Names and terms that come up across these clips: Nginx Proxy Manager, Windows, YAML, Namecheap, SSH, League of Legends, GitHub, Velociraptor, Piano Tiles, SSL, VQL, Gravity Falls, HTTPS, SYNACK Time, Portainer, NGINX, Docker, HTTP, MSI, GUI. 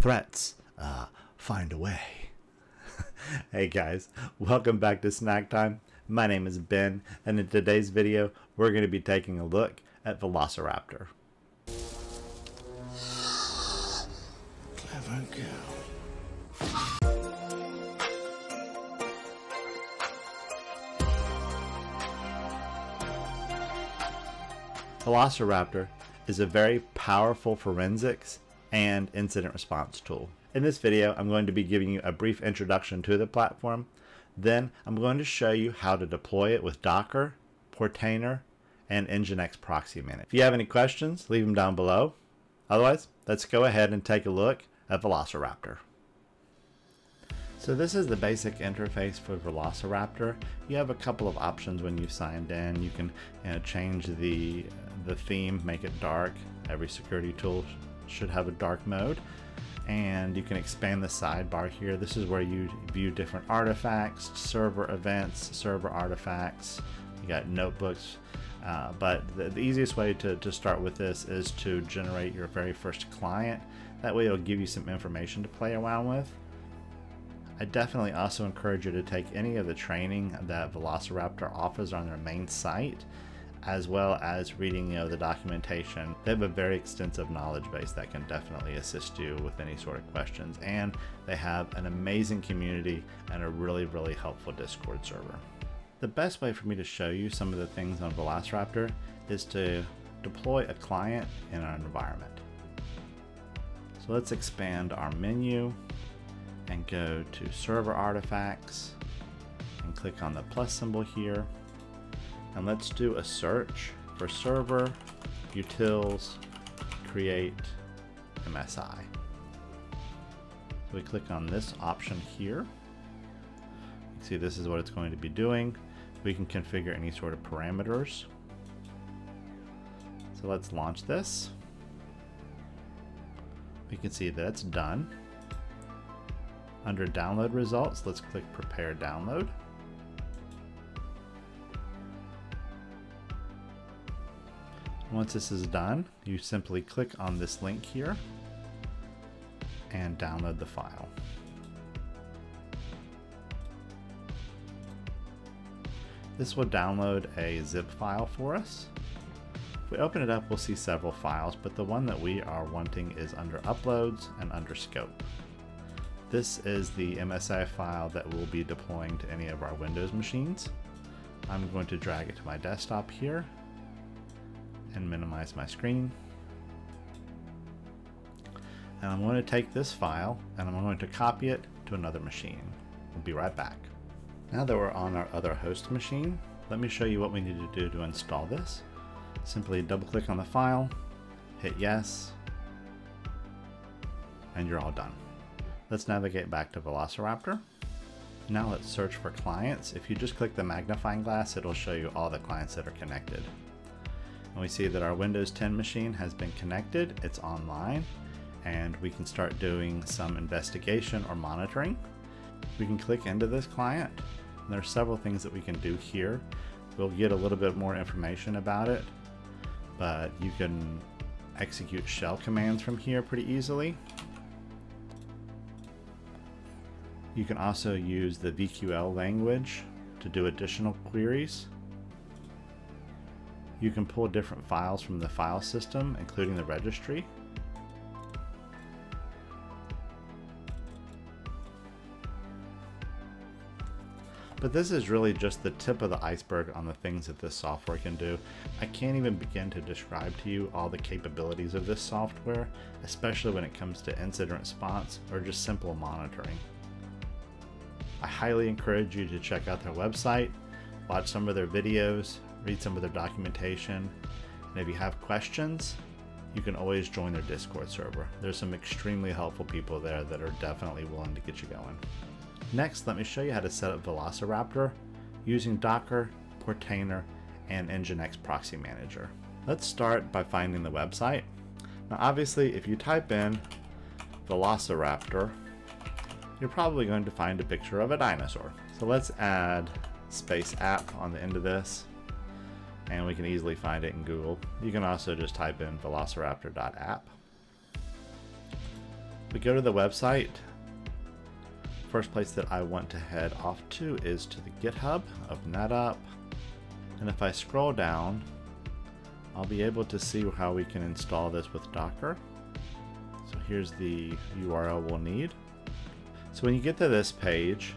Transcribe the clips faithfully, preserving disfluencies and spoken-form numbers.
threats uh, find a way. Hey guys, welcome back to Synack Time. My name is Ben, and in today's video, we're going to be taking a look at Velociraptor. Clever girl. Velociraptor is a very powerful forensics and incident response tool. In this video, I'm going to be giving you a brief introduction to the platform. Then I'm going to show you how to deploy it with Docker, Portainer, and Nginx Proxy Manager. If you have any questions, leave them down below. Otherwise, let's go ahead and take a look at Velociraptor. So this is the basic interface for Velociraptor. You have a couple of options when you've signed in. You can you know, change the, the theme, make it dark. Every security tool should have a dark mode. And you can expand the sidebar here. This is where you view different artifacts, server events, server artifacts. You got notebooks. Uh, but the, the easiest way to, to start with this is to generate your very first client. That way it'll give you some information to play around with. I definitely also encourage you to take any of the training that Velociraptor offers on their main site, as well as reading you know, the documentation. They have a very extensive knowledge base that can definitely assist you with any sort of questions, and they have an amazing community and a really, really helpful Discord server. The best way for me to show you some of the things on Velociraptor is to deploy a client in our environment. So let's expand our menu and go to server artifacts and click on the plus symbol here. And let's do a search for server utils create M S I. So we click on this option here. You can see this is what it's going to be doing. We can configure any sort of parameters. So let's launch this. We can see that it's done. Under download results, let's click prepare download. Once this is done, you simply click on this link here and download the file. This will download a zip file for us. If we open it up, we'll see several files, but the one that we are wanting is under uploads and under scope. This is the M S I file that we'll be deploying to any of our Windows machines. I'm going to drag it to my desktop here and minimize my screen. And I'm going to take this file and I'm going to copy it to another machine. We'll be right back. Now that we're on our other host machine, let me show you what we need to do to install this. Simply double click on the file, hit yes, and you're all done. Let's navigate back to Velociraptor. Now let's search for clients. If you just click the magnifying glass, it'll show you all the clients that are connected. And we see that our Windows ten machine has been connected, it's online, and we can start doing some investigation or monitoring. We can click into this client. And there are several things that we can do here. We'll get a little bit more information about it, but you can execute shell commands from here pretty easily. You can also use the V Q L language to do additional queries. You can pull different files from the file system, including the registry. But this is really just the tip of the iceberg on the things that this software can do. I can't even begin to describe to you all the capabilities of this software, especially when it comes to incident response or just simple monitoring. I highly encourage you to check out their website, watch some of their videos, read some of their documentation, and if you have questions, you can always join their Discord server. There's some extremely helpful people there that are definitely willing to get you going. Next, let me show you how to set up Velociraptor using Docker, Portainer, and Nginx Proxy Manager. Let's start by finding the website. Now, obviously, if you type in Velociraptor, you're probably going to find a picture of a dinosaur. So let's add space app on the end of this, and we can easily find it in Google. You can also just type in velociraptor dot app. we go to the website. First place that I want to head off to is to the GitHub. Open that up. And if I scroll down, I'll be able to see how we can install this with Docker. So here's the U R L we'll need. So when you get to this page,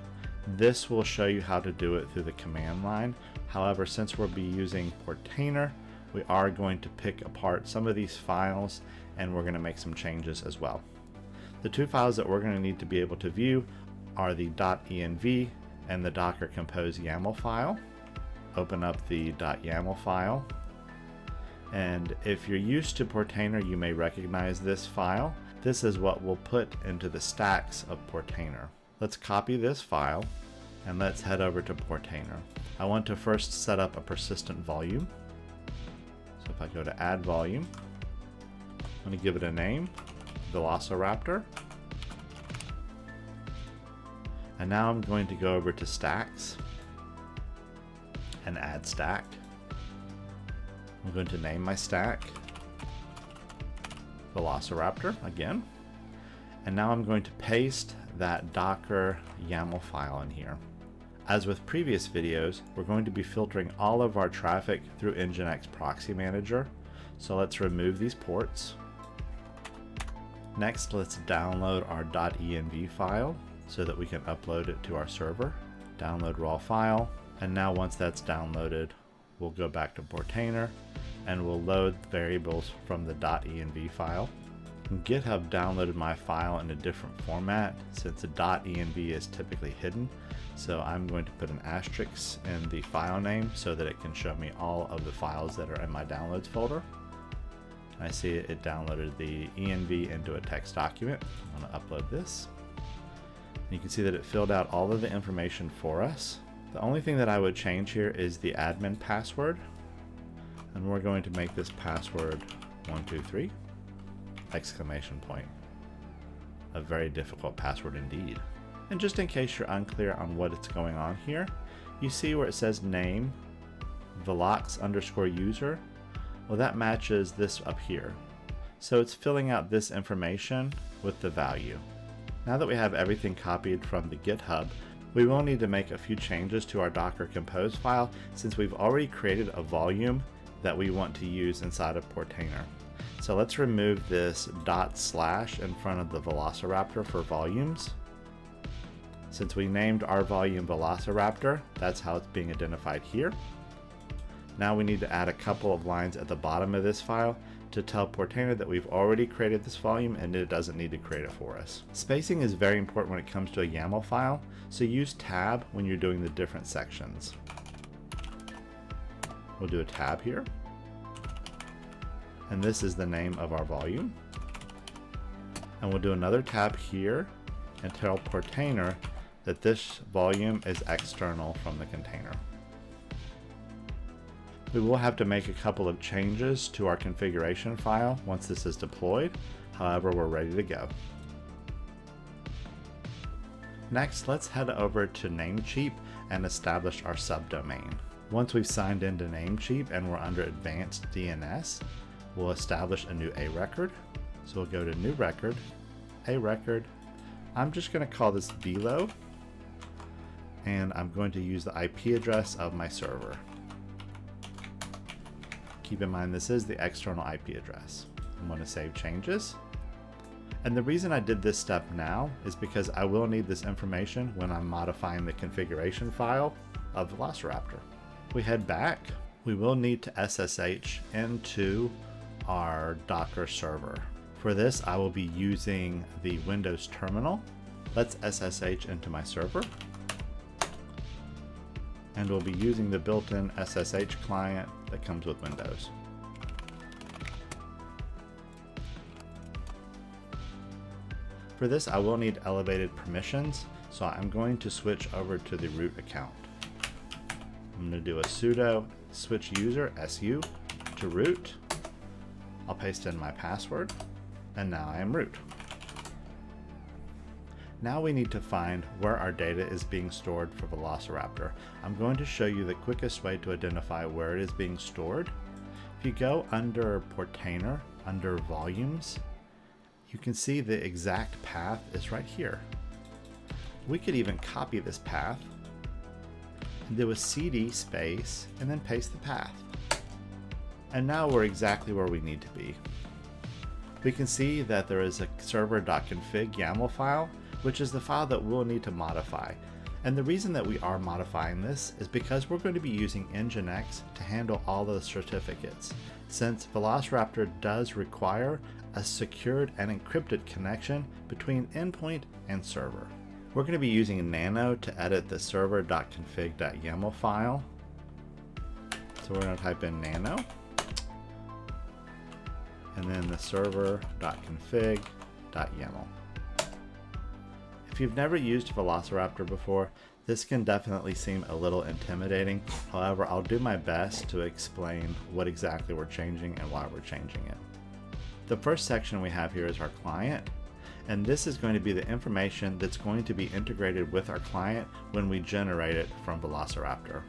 this will show you how to do it through the command line. However, since we'll be using Portainer, we are going to pick apart some of these files and we're going to make some changes as well. The two files that we're going to need to be able to view are the .env and the Docker Compose YAML file. Open up the .yaml file. And if you're used to Portainer, you may recognize this file. This is what we'll put into the stacks of Portainer. Let's copy this file and let's head over to Portainer. I want to first set up a persistent volume. So if I go to add volume, I'm going to give it a name, Velociraptor. And now I'm going to go over to stacks and add stack. I'm going to name my stack Velociraptor again. And now I'm going to paste that Docker YAML file in here. As with previous videos, we're going to be filtering all of our traffic through Nginx Proxy Manager. So let's remove these ports. Next, let's download our .env file so that we can upload it to our server. Download raw file. And now once that's downloaded, we'll go back to Portainer and we'll load variables from the .env file. And GitHub downloaded my file in a different format since the .env is typically hidden. So I'm going to put an asterisk in the file name so that it can show me all of the files that are in my downloads folder. I see it downloaded the env into a text document. I'm going to upload this. And you can see that it filled out all of the information for us. The only thing that I would change here is the admin password. And we're going to make this password one two three, exclamation point. A very difficult password indeed. And just in case you're unclear on what it's going on here, you see where it says name, velox underscore user. Well, that matches this up here. So it's filling out this information with the value. Now that we have everything copied from the GitHub, we will need to make a few changes to our Docker Compose file since we've already created a volume that we want to use inside of Portainer. So let's remove this dot slash in front of the Velociraptor for volumes. Since we named our volume Velociraptor, that's how it's being identified here. Now we need to add a couple of lines at the bottom of this file to tell Portainer that we've already created this volume and it doesn't need to create it for us. Spacing is very important when it comes to a YAML file, so use tab when you're doing the different sections. We'll do a tab here. And this is the name of our volume. And we'll do another tab here and tell Portainer that this volume is external from the container. We will have to make a couple of changes to our configuration file once this is deployed. However, we're ready to go. Next, let's head over to Namecheap and establish our subdomain. Once we've signed into Namecheap and we're under Advanced D N S, we'll establish a new A record. So we'll go to New Record, A record. I'm just going to call this Velo, and I'm going to use the I P address of my server. Keep in mind, this is the external I P address. I'm going to save changes. And the reason I did this step now is because I will need this information when I'm modifying the configuration file of Velociraptor. We head back. We will need to S S H into our Docker server. For this, I will be using the Windows terminal. Let's S S H into my server. And we'll be using the built-in S S H client that comes with Windows. For this, I will need elevated permissions, so I'm going to switch over to the root account. I'm going to do a sudo switch user su to root. I'll paste in my password, and now I am root. Now we need to find where our data is being stored for Velociraptor. I'm going to show you the quickest way to identify where it is being stored. If you go under Portainer, under Volumes, you can see the exact path is right here. We could even copy this path and do a cd space and then paste the path. And now we're exactly where we need to be. We can see that there is a server.config YAML file, which is the file that we'll need to modify. And the reason that we are modifying this is because we're going to be using Nginx to handle all those certificates, since Velociraptor does require a secured and encrypted connection between endpoint and server. We're going to be using nano to edit the server.config.yaml file. So we're going to type in nano, and then the server.config.yaml. If you've never used Velociraptor before, this can definitely seem a little intimidating. However, I'll do my best to explain what exactly we're changing and why we're changing it. The first section we have here is our client, and this is going to be the information that's going to be integrated with our client when we generate it from Velociraptor.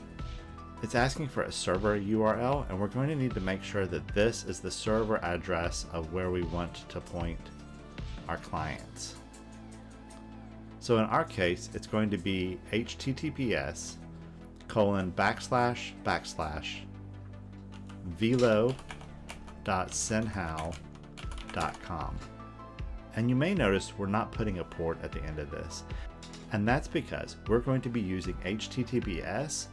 It's asking for a server U R L, and we're going to need to make sure that this is the server address of where we want to point our clients. So in our case, it's going to be H T T P S colon backslash backslash velo dot synhow dot com. And you may notice we're not putting a port at the end of this. And that's because we're going to be using H T T P S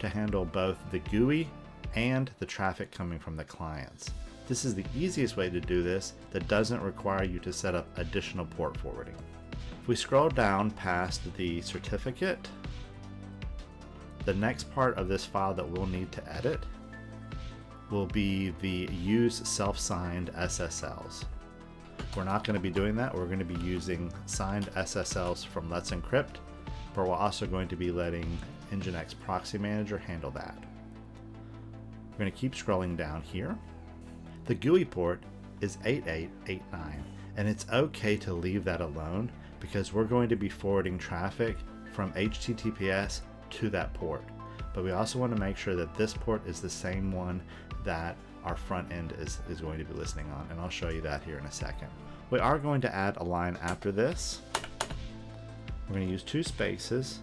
to handle both the G U I and the traffic coming from the clients. This is the easiest way to do this that doesn't require you to set up additional port forwarding. If we scroll down past the certificate, the next part of this file that we'll need to edit will be the use self-signed S S Ls. We're not going to be doing that. We're going to be using signed S S Ls from Let's Encrypt, but we're also going to be letting Nginx Proxy Manager handle that. We're going to keep scrolling down here. The G U I port is eight eight eight nine, and it's okay to leave that alone because we're going to be forwarding traffic from H T T P S to that port. But we also want to make sure that this port is the same one that our front end is, is going to be listening on, and I'll show you that here in a second. We are going to add a line after this. We're going to use two spaces,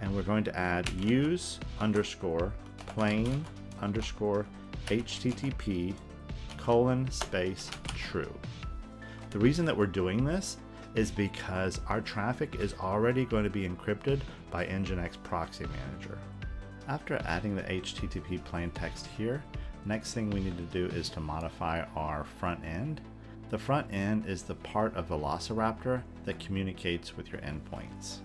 and we're going to add use underscore plain underscore H T T P colon space true. The reason that we're doing this is because our traffic is already going to be encrypted by Nginx Proxy Manager. After adding the H T T P plain text here, next thing we need to do is to modify our front end. The front end is the part of Velociraptor that communicates with your endpoints.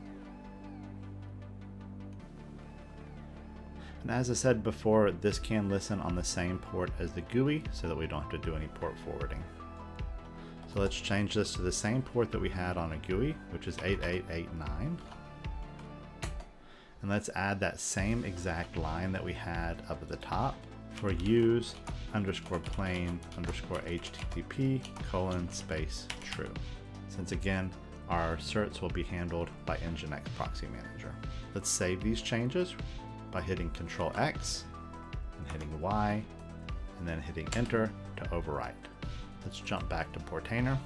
And as I said before, this can listen on the same port as the G U I so that we don't have to do any port forwarding. So let's change this to the same port that we had on a G U I, which is eight eight eight nine. And let's add that same exact line that we had up at the top for use underscore plain underscore H T T P colon space true. Since again, our certs will be handled by Nginx Proxy Manager. Let's save these changes by hitting Control X and hitting Y and then hitting Enter to overwrite. Let's jump back to Portainer.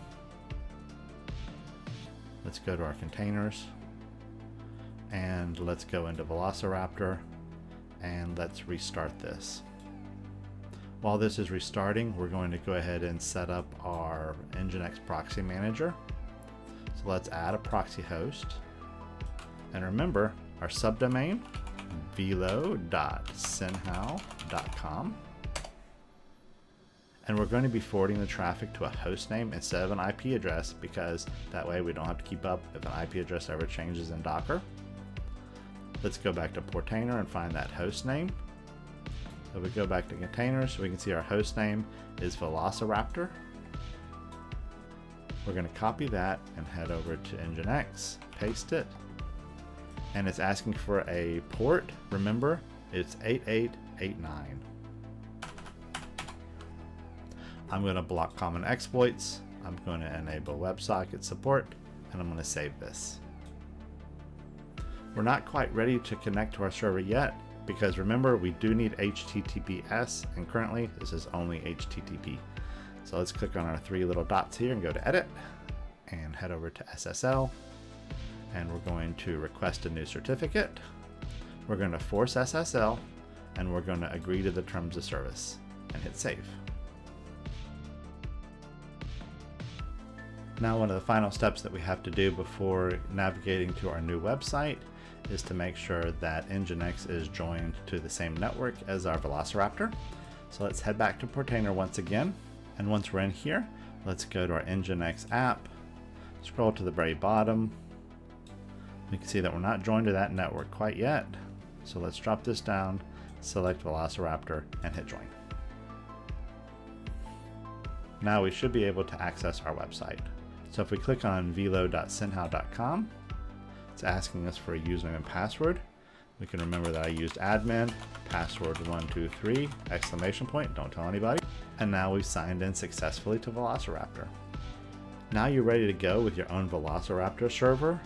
Let's go to our containers and let's go into Velociraptor and let's restart this. While this is restarting, we're going to go ahead and set up our Nginx Proxy Manager. So let's add a proxy host. And remember our subdomain velo dot synhow dot com, and we're going to be forwarding the traffic to a host name instead of an I P address, because that way we don't have to keep up if an I P address ever changes in Docker. Let's go back to Portainer and find that host name. So we go back to containers so we can see our host name is Velociraptor. We're going to copy that and head over to Nginx, paste it, and it's asking for a port. Remember, it's eight eight eight nine. I'm going to block common exploits. I'm going to enable WebSocket support, and I'm going to save this. We're not quite ready to connect to our server yet, because remember, we do need H T T P S, and currently this is only H T T P. So let's click on our three little dots here and go to edit and head over to S S L. And we're going to request a new certificate. We're going to force S S L and we're going to agree to the terms of service and hit save. Now one of the final steps that we have to do before navigating to our new website is to make sure that Nginx is joined to the same network as our Velociraptor. So let's head back to Portainer once again. And once we're in here, let's go to our Nginx app, scroll to the very bottom. We can see that we're not joined to that network quite yet. So let's drop this down, select Velociraptor, and hit join. Now we should be able to access our website. So if we click on velo dot synhow dot com, it's asking us for a username and password. We can remember that I used admin, password one two three, exclamation point, don't tell anybody. And now we've signed in successfully to Velociraptor. Now you're ready to go with your own Velociraptor server.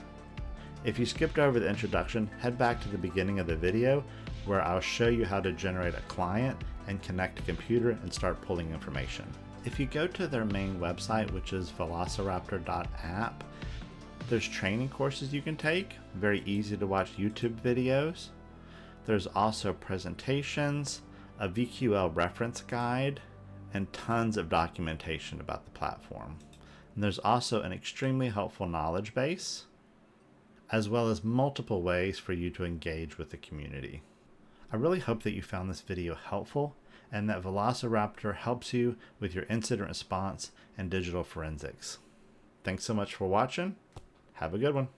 If you skipped over the introduction, head back to the beginning of the video where I'll show you how to generate a client and connect a computer and start pulling information. If you go to their main website, which is velociraptor dot app, there's training courses you can take, very easy to watch YouTube videos. There's also presentations, a V Q L reference guide, and tons of documentation about the platform. And there's also an extremely helpful knowledge base, as well as multiple ways for you to engage with the community. I really hope that you found this video helpful and that Velociraptor helps you with your incident response and digital forensics. Thanks so much for watching. Have a good one.